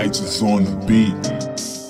Dice is on the beat.